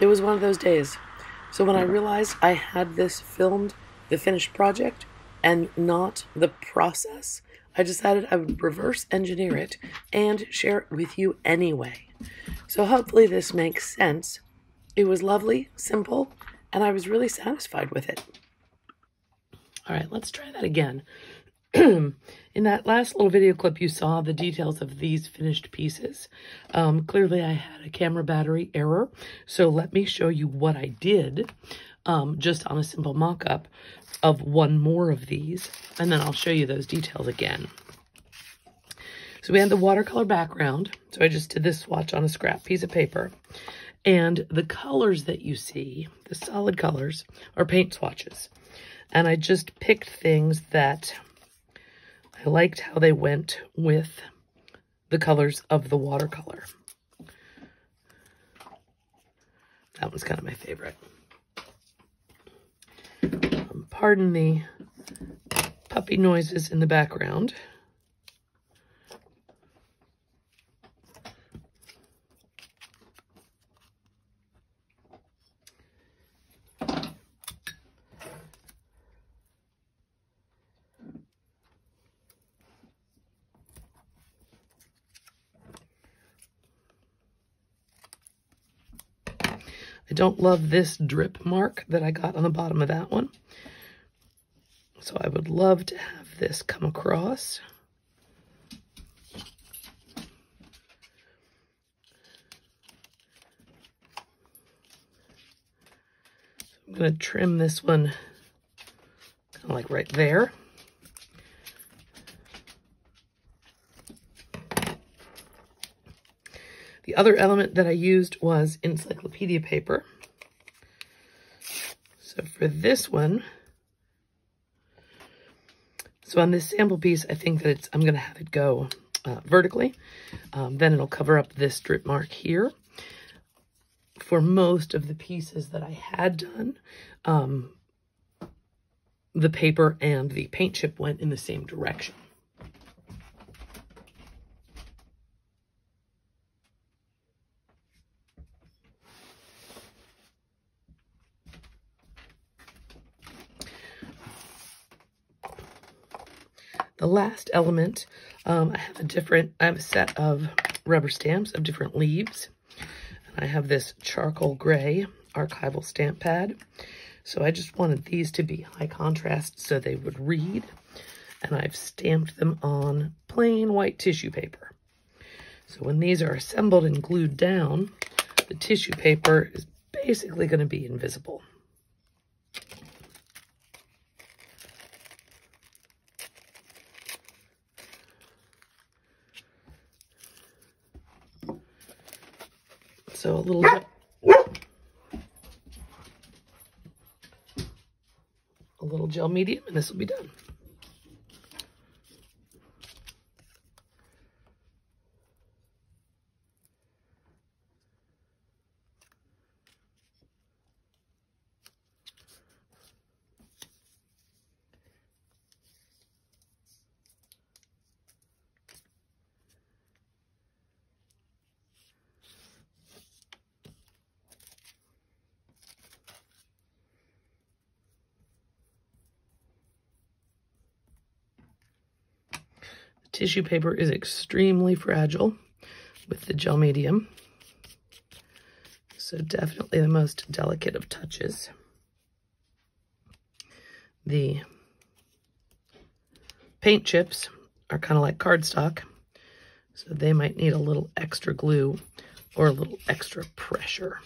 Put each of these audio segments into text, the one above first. It was one of those days. So when I realized I had this filmed, the finished project, and not the process, I decided I would reverse engineer it and share it with you anyway. So hopefully this makes sense. It was lovely, simple, and I was really satisfied with it. All right, let's try that again. In that last little video clip, you saw the details of these finished pieces. Clearly, I had a camera battery error, so let me show you what I did just on a simple mock-up of one more of these, and then I'll show you those details again. So we had the watercolor background, so I just did this swatch on a scrap piece of paper, and the colors that you see, the solid colors, are paint swatches, and I just picked things that I liked how they went with the colors of the watercolor. That was kind of my favorite. Pardon the puppy noises in the background. I don't love this drip mark that I got on the bottom of that one. So I would love to have this come across. I'm going to trim this one kind of like right there. The other element that I used was encyclopedia paper. So for this one, so on this sample piece, I think that I'm going to have it go vertically. Then it'll cover up this drip mark here. For most of the pieces that I had done, the paper and the paint chip went in the same direction. The last element, I have a set of rubber stamps of different leaves. And I have this charcoal gray archival stamp pad. So I just wanted these to be high contrast so they would read. And I've stamped them on plain white tissue paper. So when these are assembled and glued down, the tissue paper is basically going to be invisible. So a little gel medium, and this will be done. Tissue paper is extremely fragile with the gel medium, so definitely the most delicate of touches. The paint chips are kind of like cardstock, so they might need a little extra glue or a little extra pressure.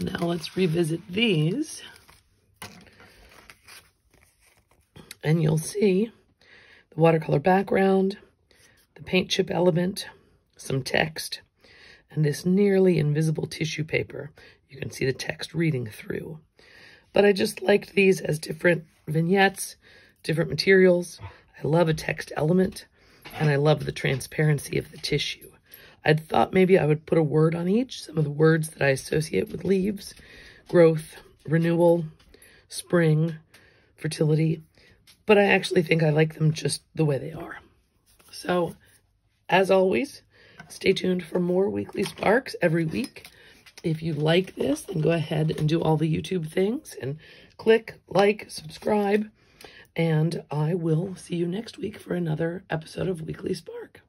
Now let's revisit these, and you'll see the watercolor background, the paint chip element, some text, and this nearly invisible tissue paper. You can see the text reading through. But I just liked these as different vignettes, different materials. I love a text element, and I love the transparency of the tissue. I thought maybe I would put a word on each, some of the words that I associate with leaves, growth, renewal, spring, fertility, but I actually think I like them just the way they are. So, as always, stay tuned for more weekly sparks every week. If you like this, then go ahead and do all the YouTube things and click, like, subscribe, and I will see you next week for another episode of Weekly Spark.